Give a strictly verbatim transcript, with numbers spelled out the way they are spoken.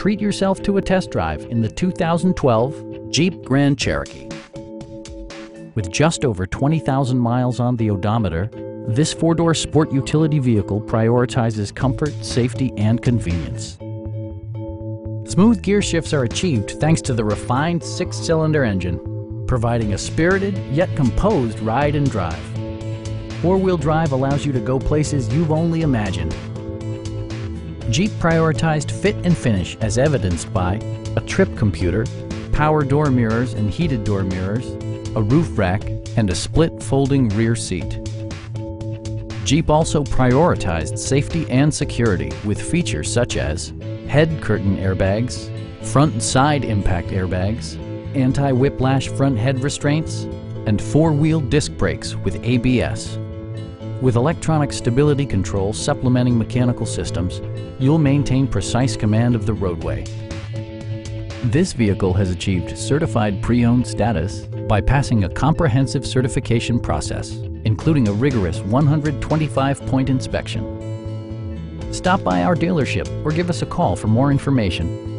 Treat yourself to a test drive in the two thousand twelve Jeep Grand Cherokee. With just over twenty thousand miles on the odometer, this four-door sport utility vehicle prioritizes comfort, safety, and convenience. Smooth gear shifts are achieved thanks to the refined six-cylinder engine, providing a spirited yet composed ride and drive. Four-wheel drive allows you to go places you've only imagined. Jeep prioritized fit and finish as evidenced by a trip computer, power door mirrors and heated door mirrors, a roof rack, and a split folding rear seat. Jeep also prioritized safety and security with features such as head curtain airbags, front and side impact airbags, anti-whiplash front head restraints, and four-wheel disc brakes with A B S. With electronic stability control supplementing mechanical systems, you'll maintain precise command of the roadway. This vehicle has achieved certified pre-owned status by passing a comprehensive certification process, including a rigorous one hundred twenty-five point inspection. Stop by our dealership or give us a call for more information.